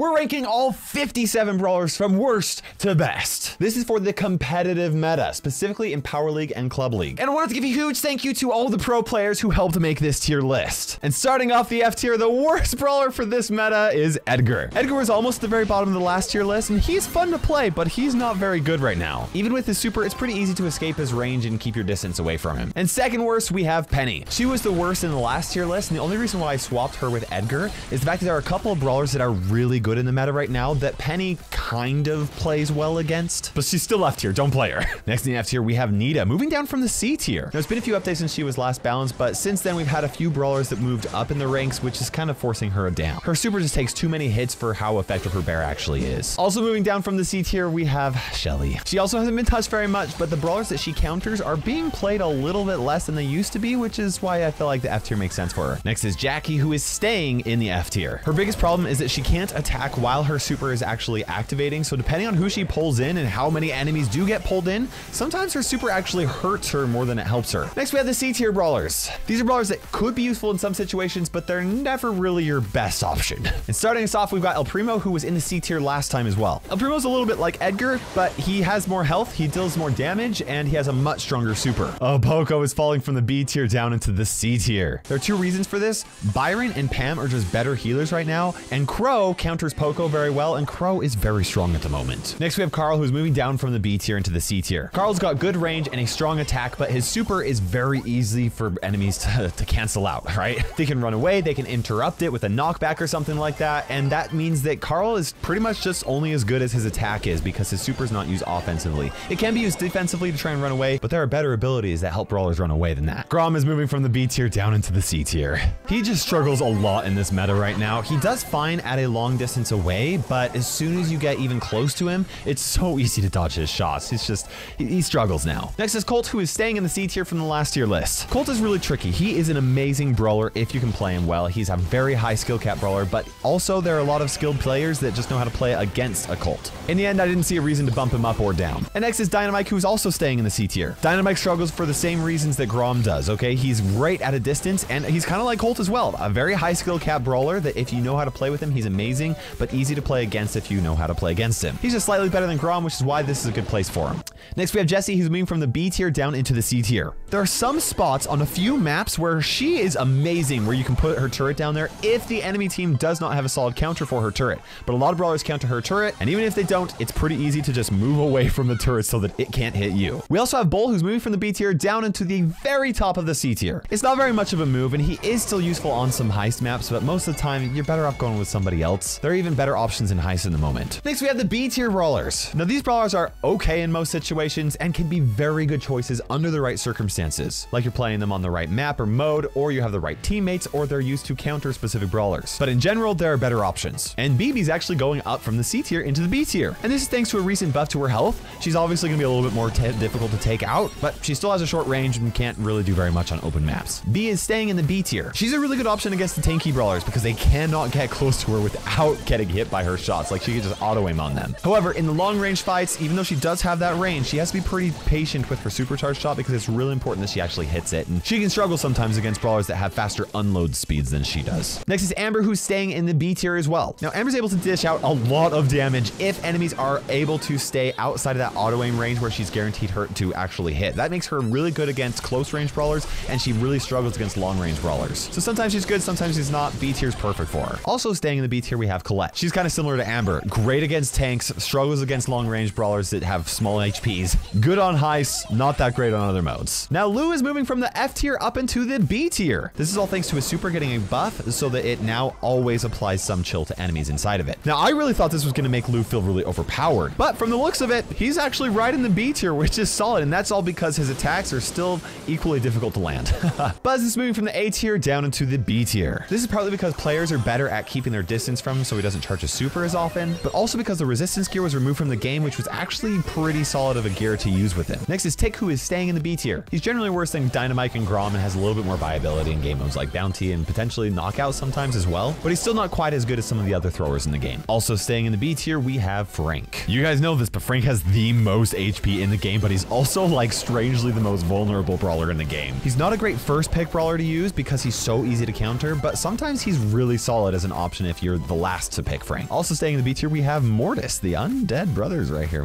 We're ranking all 57 brawlers from worst to best. This is for the competitive meta, specifically in Power League and Club League. And I wanted to give a huge thank you to all the pro players who helped make this tier list. And starting off the F tier, the worst brawler for this meta is Edgar. Edgar was almost at the very bottom of the last tier list, and he's fun to play, but he's not very good right now. Even with his super, it's pretty easy to escape his range and keep your distance away from him. And second worst, we have Penny. She was the worst in the last tier list, and the only reason why I swapped her with Edgar is the fact that there are a couple of brawlers that are really good in the meta right now that Penny kind of plays well against, but she's still F tier. Don't play her. Next in the F tier, we have Nita, moving down from the C tier. Now, it's been a few updates since she was last balanced, but since then we've had a few brawlers that moved up in the ranks, which is kind of forcing her down. Her super just takes too many hits for how effective her bear actually is. Also moving down from the C tier, we have Shelly. She also hasn't been touched very much, but the brawlers that she counters are being played a little bit less than they used to be, which is why I feel like the F tier makes sense for her. Next is Jackie, who is staying in the F tier. Her biggest problem is that she can't attack while her super is actually activating, so depending on who she pulls in and how many enemies do get pulled in, sometimes her super actually hurts her more than it helps her. Next, we have the C tier brawlers. These are brawlers that could be useful in some situations, but they're never really your best option. And starting us off, we've got El Primo, who was in the C tier last time as well. El Primo's a little bit like Edgar, but he has more health, he deals more damage, and he has a much stronger super. Oh, Poco is falling from the B tier down into the C tier. There are two reasons for this. Byron and Pam are just better healers right now, and Crow counters Poco very well, and Crow is very strong at the moment. Next, we have Carl, who's moving down from the B tier into the C tier. Carl's got good range and a strong attack, but his super is very easy for enemies to cancel out, right? They can run away, they can interrupt it with a knockback or something like that, and that means that Carl is pretty much just only as good as his attack is because his super is not used offensively. It can be used defensively to try and run away, but there are better abilities that help brawlers run away than that. Grom is moving from the B tier down into the C tier. He just struggles a lot in this meta right now. He does fine at a long distance away, but as soon as you get even close to him, it's so easy to dodge his shots. It's just, he struggles now. Next is Colt, who is staying in the C tier from the last tier list. Colt is really tricky. He is an amazing brawler if you can play him well. He's a very high skill cap brawler, but also there are a lot of skilled players that just know how to play against a Colt. In the end, I didn't see a reason to bump him up or down. And next is Dynamike, who's also staying in the C tier. Dynamike struggles for the same reasons that Grom does, okay? He's right at a distance, and he's kind of like Colt as well. A very high skill cap brawler that if you know how to play with him, he's amazing, but easy to play against if you know how to play against him. He's just slightly better than Grom, which is why this is a good place for him. Next, we have Jessie, who's moving from the B tier down into the C tier. There are some spots on a few maps where she is amazing, where you can put her turret down there if the enemy team does not have a solid counter for her turret. But a lot of brawlers counter her turret, and even if they don't, it's pretty easy to just move away from the turret so that it can't hit you. We also have Bull, who's moving from the B tier down into the very top of the C tier. It's not very much of a move, and he is still useful on some heist maps, but most of the time, you're better off going with somebody else. There are even better options in heist in the moment. Next, we have the B tier brawlers. Now, these brawlers are okay in most situations and can be very good choices under the right circumstances, like you're playing them on the right map or mode, or you have the right teammates, or they're used to counter specific brawlers. But in general, there are better options. And BB's actually going up from the C tier into the B tier. And this is thanks to a recent buff to her health. She's obviously gonna be a little bit more difficult to take out, but she still has a short range and can't really do very much on open maps. B is staying in the B tier. She's a really good option against the tanky brawlers because they cannot get close to her without getting hit by her shots. Like, she could just auto aim on them. However, in the long range fights, even though she does have that range, she has to be pretty patient with her supercharged shot because it's really important that she actually hits it. And she can struggle sometimes against brawlers that have faster unload speeds than she does. Next is Amber, who's staying in the B tier as well. Now, Amber's able to dish out a lot of damage if enemies are able to stay outside of that auto aim range where she's guaranteed her to actually hit. That makes her really good against close range brawlers, and she really struggles against long range brawlers. So sometimes she's good, sometimes she's not. B tier's perfect for her. Also staying in the B tier, we have Colette. She's kind of similar to Amber. Great against tanks, struggles against long range brawlers that have small HPs. Good on heists, not that great on other modes. Now, Lou is moving from the F tier up into the B tier. This is all thanks to his super getting a buff so that it now always applies some chill to enemies inside of it. Now, I really thought this was going to make Lou feel really overpowered, but from the looks of it, he's actually right in the B tier, which is solid, and that's all because his attacks are still equally difficult to land. Buzz is moving from the A tier down into the B tier. This is partly because players are better at keeping their distance from him so he doesn't charge his super as often, but also because the resistance gear was removed from the game, which was actually pretty solid of a gear to use with him. Next is Tick, who is staying in the B tier. He's generally worse than Dynamike and Grom and has a little bit more viability in game modes like Bounty and potentially Knockout sometimes as well, but he's still not quite as good as some of the other throwers in the game. Also staying in the B tier, we have Frank. You guys know this, but Frank has the most HP in the game, but he's also like strangely the most vulnerable brawler in the game. He's not a great first pick brawler to use because he's so easy to counter, but sometimes he's really solid as an option if you're the last to pick, Frank. Also staying in the B tier, we have Mortis, the undead brothers right here.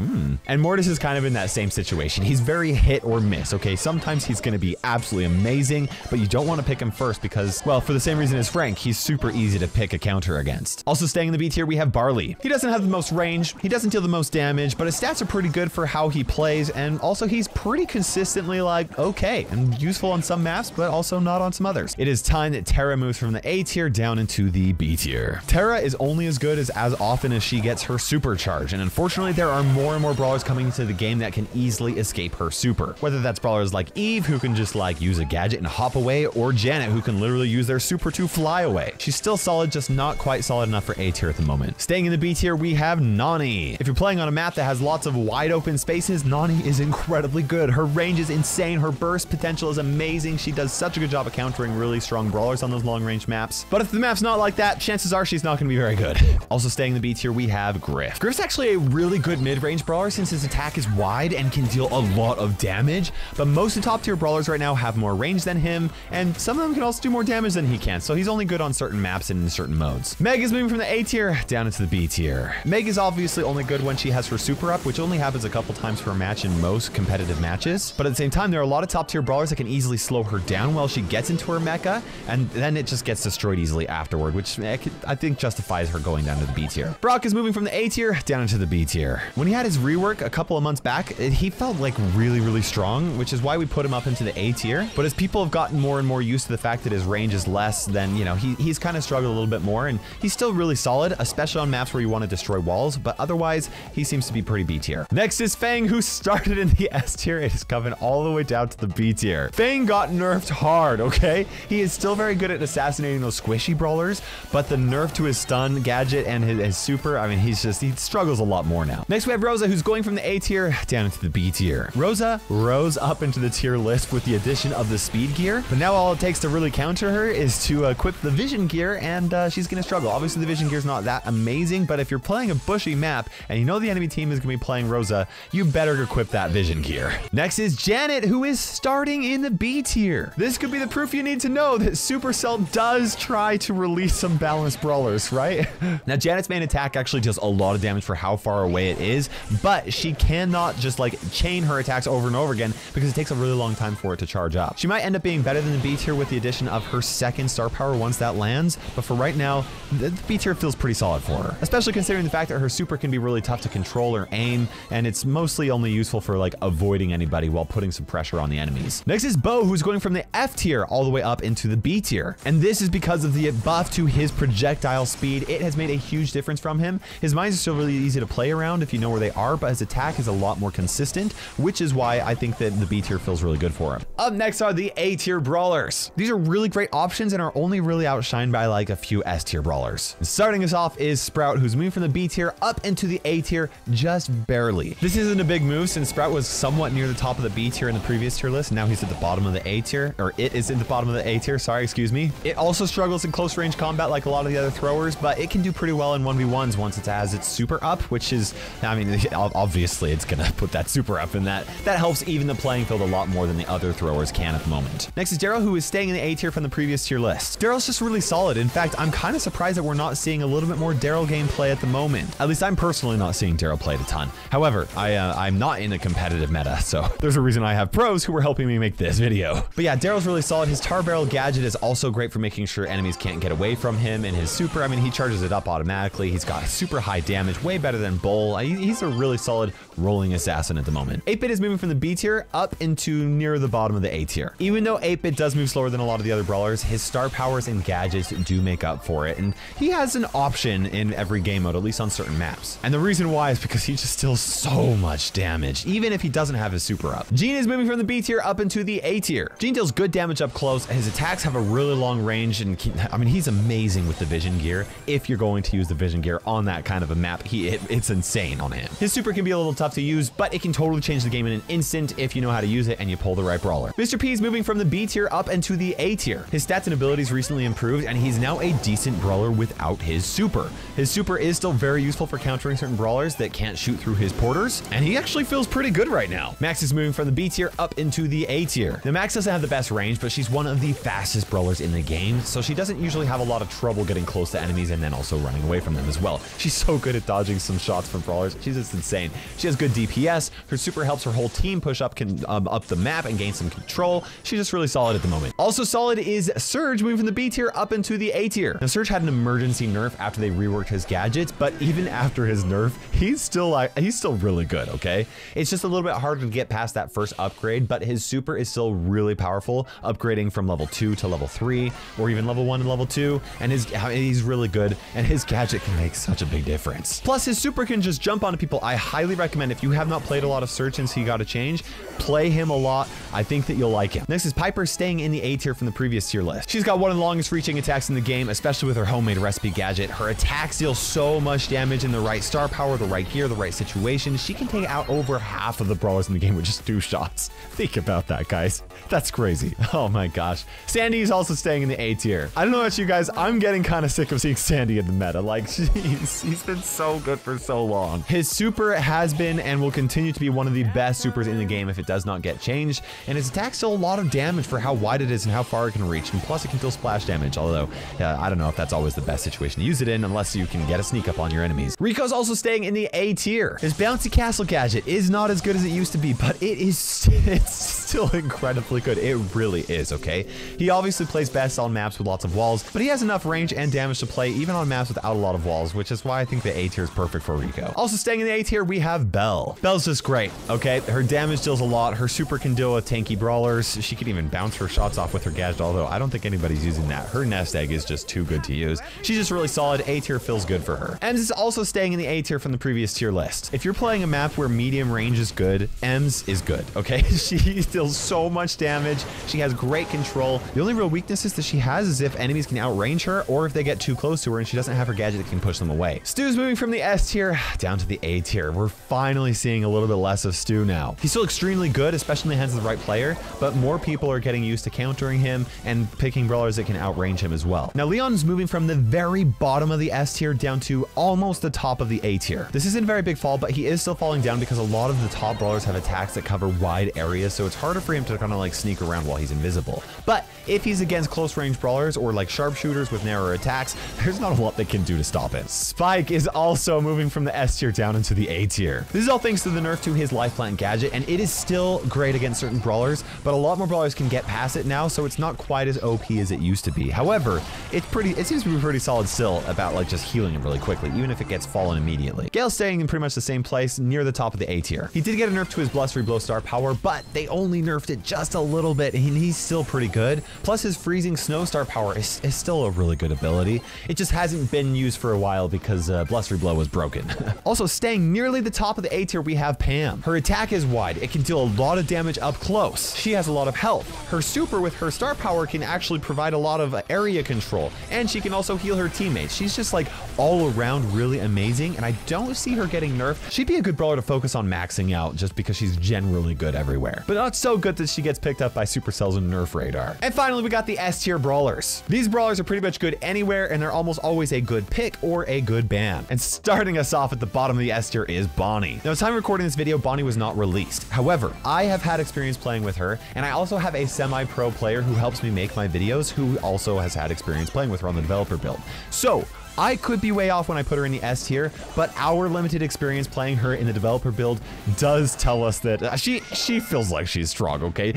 And Mortis is kind of in that same situation. He's very hit or miss, okay? Sometimes he's going to be absolutely amazing, but you don't want to pick him first because, well, for the same reason as Frank, he's super easy to pick a counter against. Also staying in the B tier, we have Barley. He doesn't have the most range, he doesn't deal the most damage, but his stats are pretty good for how he plays, and also he's pretty consistently like, okay, and useful on some maps, but also not on some others. It is time that Terra moves from the A tier down into the B tier. Terra is only as good as often as she gets her supercharge, and unfortunately there are more and more brawlers coming into the game that can easily escape her super. Whether that's brawlers like Eve, who can just like use a gadget and hop away, or Janet, who can literally use their super to fly away. She's still solid, just not quite solid enough for A tier at the moment. Staying in the B tier, we have Nani. If you're playing on a map that has lots of wide open spaces, Nani is incredibly good. Her range is insane, her burst potential is amazing. She does such a good job of countering really strong brawlers on those long range maps. But if the map's not like that, chances are she's not gonna be very good. Also staying in the B tier, we have Griff. Griff's actually a really good mid-range brawler since his attack is wide and can deal a lot of damage, but most of the top tier brawlers right now have more range than him, and some of them can also do more damage than he can, so he's only good on certain maps and in certain modes. Meg is moving from the A tier down into the B tier. Meg is obviously only good when she has her super up, which only happens a couple times per match in most competitive matches, but at the same time, there are a lot of top tier brawlers that can easily slow her down while she gets into her mecha, and then it just gets destroyed easily afterward, which I think justifies her going down to the B tier. Brock is moving from the A tier down into the B tier. When he had his rework a couple of months back, he felt like really strong, which is why we put him up into the A tier, but as people have gotten more and more used to the fact that his range is less, then, you know, he's kind of struggled a little bit more, and he's still really solid, especially on maps where you want to destroy walls, but otherwise, he seems to be pretty B tier. Next is Fang, who started in the S tier and is coming all the way down to the B tier. Fang got nerfed hard, okay? He is still very good at assassinating those squishy brawlers, but the nerf to his stun gadget and his super, I mean, he struggles a lot more now. Next, we have Rosa, who's going from the A tier down into the B tier. Rosa rose up into the tier list with the addition of the speed gear, but now all it takes to really counter her is to equip the vision gear, and she's gonna struggle. Obviously, the vision gear's not that amazing, but if you're playing a bushy map and you know the enemy team is gonna be playing Rosa, you better equip that vision gear. Next is Janet, who is starting in the B tier. This could be the proof you need to know that Supercell does try to release some balanced brawlers, right? Now, Janet's main attack actually does a lot of damage for how far away it is, but she cannot just like chain her attacks over and over again because it takes a really long time for it to charge up. She might end up being better than the B tier with the addition of her second star power once that lands, but for right now, the B tier feels pretty solid for her, especially considering the fact that her super can be really tough to control or aim, and it's mostly only useful for like avoiding anybody while putting some pressure on the enemies. Next is Bo, who's going from the F tier all the way up into the B tier, and this is because of the buff to his projectile speed. It has made a huge difference from him. His mines are still really easy to play around if you know where they are, but his attack is a lot more consistent, which is why I think that the B tier feels really good for him. Up next are the A tier brawlers. These are really great options and are only really outshined by like a few S tier brawlers. And starting us off is Sprout, who's moving from the B tier up into the A tier just barely. This isn't a big move since Sprout was somewhat near the top of the B tier in the previous tier list, and now he's at the bottom of the A tier, or it is in the bottom of the A tier, sorry, excuse me. It also struggles in close range combat like a lot of the other throwers, but it can do pretty well in 1v1s once it has its super up, which is, I mean, obviously it's gonna put that super up, and that helps even the playing field a lot more than the other throwers can at the moment. Next is Daryl, who is staying in the A tier from the previous tier list. Daryl's just really solid. In fact, I'm kind of surprised that we're not seeing a little bit more Daryl gameplay at the moment. At least I'm personally not seeing Daryl played a ton. However, I'm not in a competitive meta, so there's a reason I have pros who were helping me make this video. But yeah, Daryl's really solid. His tar barrel gadget is also great for making sure enemies can't get away from him, and his super, I mean, he charges it up automatically. He's got super high damage, way better than Bull. He's a really solid rolling assassin at the moment. 8-Bit is moving from the B tier up into near the bottom of the A tier. Even though 8-Bit does move slower than a lot of the other brawlers, his star powers and gadgets do make up for it, and he has an option in every game mode, at least on certain maps. And the reason why is because he just deals so much damage, even if he doesn't have his super up. Jean is moving from the B tier up into the A tier. Jean deals good damage up close. His attacks have a really long range, and I mean, he's amazing with the vision gear. If you're going to use the vision gear on that kind of a map, it's insane on him. His super can be a little tough to use, but it can totally change the game in an instant if you know how to use it and you pull the right brawler. Mr. P is moving from the B tier up into the A tier. His stats and abilities recently improved, and he's now a decent brawler without his super. His super is still very useful for countering certain brawlers that can't shoot through his porters, and he actually feels pretty good right now. Max is moving from the B tier up into the A tier. Now, Max doesn't have the best range, but she's one of the fastest brawlers in the game, so she doesn't usually have a lot of trouble getting close to enemies and then also running away from them as well. She's so good at dodging some shots from brawlers. She's just insane. She has good DPS. Her super helps her whole team push up, up the map and gain some control. She's just really solid at the moment. Also solid is Surge, moving from the B tier up into the A tier. Now Surge had an emergency nerf after they reworked his gadgets, but even after his nerf, he's still really good, okay? It's just a little bit harder to get past that first upgrade, but his super is still really powerful, upgrading from level 2 to level 3, or even level 1 to level 2, and he's really good, and his gadget can make such a big difference. Plus, his super can just jump onto people. I highly recommend, if you have not played a lot of Surge since he got a change, play him a lot. I think that you'll like him. Next is Piper, staying in the A tier from the previous tier list. She's got one of the longest reaching attacks in the game, especially with her homemade recipe gadget. Her attacks deal so much damage in the right star power, the right gear, the right situation. She can take out over half of the brawlers in the game with just 2 shots. Think about that, guys. That's crazy. Oh my gosh. Sandy is also staying in the A tier. I don't know about you guys, I'm getting kind of sick of seeing Sandy in the meta. Like, jeez, he's been so good for so long. His super has been and will continue to be one of the best supers in the game if it does not get changed, and his attack's still a lot of damage for how wide it is and how far it can reach, and plus it can deal splash damage, although I don't know if that's always the best situation to use it in unless you can get a sneak up on your enemies. Rico's also staying in the A tier. His bouncy castle gadget is not as good as it used to be, but it's still incredibly good. It really is, okay? He obviously plays best on maps with lots of walls, but he has enough range and damage to play even on maps without a lot of walls, which is why I think the A tier is perfect for Rico. Also staying in the A tier, we have Belle. Belle's just great, okay? Her damage deals a lot. Her super can deal with tanky brawlers. She can even bounce her shots off with her gadget, although I don't think anybody's using that. Her nest egg is just too good to use. She's just really solid. A tier feels good for her. Ems is also staying in the A tier from the previous tier list. If you're playing a map where medium range is good, Ems is good, okay? She deals so much damage. She has great control. The only real weaknesses that she has is if enemies can outrange her or if they get too close to her and she doesn't have her gadget that can push them away. Stu's moving from the S tier down to the A tier. We're finally seeing a little bit less of Stu now. He's still extremely good, especially in the hands of the right player, but more people are getting used to countering him and picking brawlers that can outrange him as well. Now Leon's moving from the very bottom of the S tier down to almost the top of the A tier. This isn't a very big fall, but he is still falling down because a lot of the top brawlers have attacks that cover wide areas, so it's harder for him to kind of like sneak around while he's invisible. But if he's against close range brawlers or like sharpshooters with narrower attacks, there's not a lot they can do to stop him. Spike is also moving from the S tier down into the A tier. This is all thanks to the nerf to his lifeline gadget, and it is still great against certain brawlers, but a lot more brawlers can get past it now, so it's not quite as OP as it used to be. However, it seems to be pretty solid still about like just healing him really quickly, even if it gets fallen immediately. Gale's staying in pretty much the same place near the top of the A tier. He did get a nerf to his Blustery Blow star power, but they only nerfed it just a little bit, and he's still pretty good. Plus his Freezing Snow star power is still a really good ability. It just hasn't been used for a while because Blustery Blow was broken. Also staying nearly the top of the A tier, we have Pam. Her attack is wide. It can deal a lot of damage up close. She has a lot of health. Her super with her star power can actually provide a lot of area control, and she can also heal her teammates. She's just like all around really amazing, and I don't see her getting nerfed. She'd be a good brawler to focus on maxing out just because she's generally good everywhere, but not so good that she gets picked up by Supercell's nerf radar. And finally, we got the S tier brawlers. These brawlers are pretty much good anywhere, and they're almost always a good pick or a good ban. And starting us off at the bottom of the S tier is Bonnie. Now, at the time of recording this video, Bonnie was not released. However, I have had experience playing with her, and I also have a semi-pro player who helps me make my videos who also has had experience playing with her on the developer build. So, I could be way off when I put her in the S tier, but our limited experience playing her in the developer build does tell us that she feels like she's strong, okay?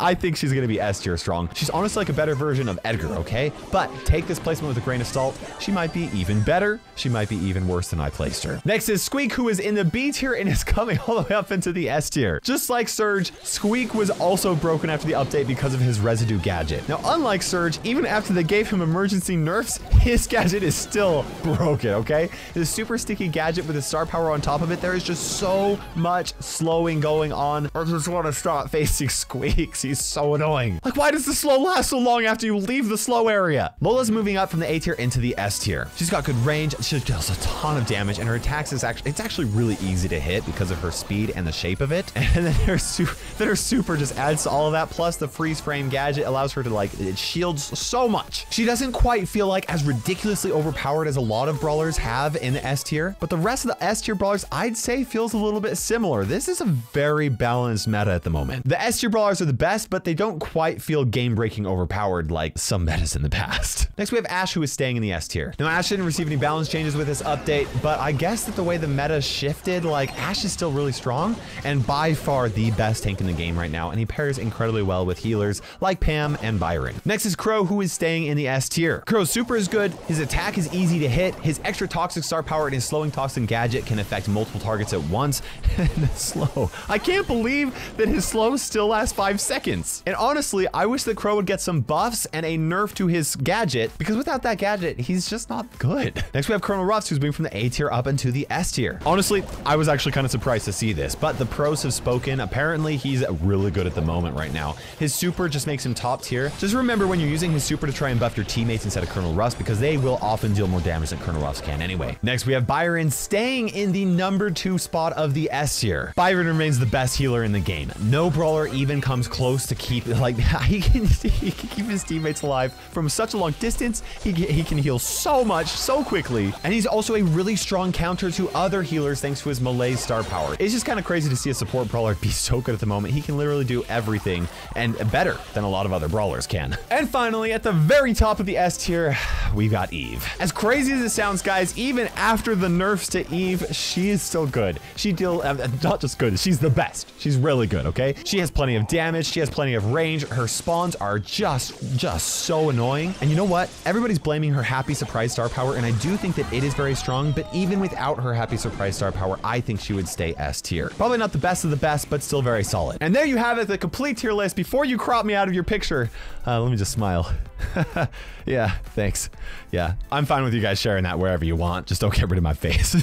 I think she's gonna be S tier strong. She's honestly like a better version of Edgar, okay? But take this placement with a grain of salt. She might be even better. She might be even worse than I placed her. Next is Squeak, who is in the B tier and is coming all the way up into the S tier. Just like Surge, Squeak was also broken after the update because of his residue gadget. Now, unlike Surge, even after they gave him emergency nerfs, his gadget is still broken, okay? This super sticky gadget with the star power on top of it, there is just so much slowing going on. I just want to stop facing Squeaks. He's so annoying. Like, why does the slow last so long after you leave the slow area? Lola's moving up from the A tier into the S tier. She's got good range. She deals a ton of damage, and her attacks is actually really easy to hit because of her speed and the shape of it. And then her super just adds to all of that. Plus the freeze frame gadget allows her to, like, it shields so much. She doesn't quite feel like as ridiculously overpowered overpowered as a lot of brawlers have in S tier, but the rest of the S tier brawlers, I'd say, feels a little bit similar. This is a very balanced meta at the moment. The S tier brawlers are the best, but they don't quite feel game-breaking overpowered like some metas in the past. Next, we have Ash, who is staying in the S tier. Now, Ash didn't receive any balance changes with this update, but I guess that the way the meta shifted, like, Ash is still really strong and by far the best tank in the game right now, and he pairs incredibly well with healers like Pam and Byron. Next is Crow, who is staying in the S tier. Crow's super is good, his attack is easy to hit, his extra toxic star power and his slowing toxin gadget can affect multiple targets at once, and slow. I can't believe that his slow still lasts 5 seconds. And honestly, I wish that Crow would get some buffs and a nerf to his gadget, because without that gadget, he's just not good. Next, we have Colonel Ruffs, who's moving from the A tier up into the S tier. Honestly, I was actually kind of surprised to see this, but the pros have spoken. Apparently, he's really good at the moment right now. His super just makes him top tier. Just remember when you're using his super to try and buff your teammates instead of Colonel Ruffs, because they will often deal more damage than Colonel Ruffs can anyway. Next, we have Byron staying in the number 2 spot of the S tier. Byron remains the best healer in the game. No brawler even comes close to keep, like, he can keep his teammates alive from such a long distance. He can heal so much so quickly. And he's also a really strong counter to other healers thanks to his melee star power. It's just kind of crazy to see a support brawler be so good at the moment. He can literally do everything and better than a lot of other brawlers can. And finally, at the very top of the S tier, we got Eve. As crazy as it sounds, guys, even after the nerfs to Eve, she is still good. She deals, not just good, she's the best. She's really good, okay? She has plenty of damage. She has plenty of range. Her spawns are just so annoying. And you know what? Everybody's blaming her happy surprise star power, and I do think that it is very strong, but even without her happy surprise star power, I think she would stay S tier. Probably not the best of the best, but still very solid. And there you have it, the complete tier list. Before you crop me out of your picture, let me just smile. Yeah, thanks. Yeah, I'm fine with you guys sharing that wherever you want. Just don't get rid of my face.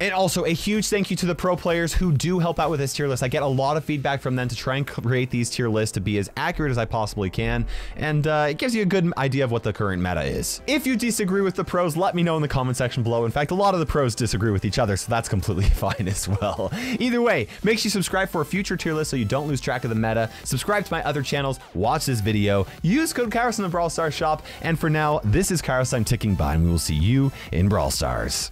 And also a huge thank you to the pro players who do help out with this tier list. I get a lot of feedback from them to try and create these tier lists to be as accurate as I possibly can. And it gives you a good idea of what the current meta is. If you disagree with the pros, let me know in the comment section below. In fact, a lot of the pros disagree with each other, so that's completely fine as well. Either way, make sure you subscribe for a future tier list so you don't lose track of the meta. Subscribe to my other channels, watch this video, use code Kairos in the Brawl Stars shop. And for now, this is Kairos. I'm ticking by, and we will see you in Brawl Stars.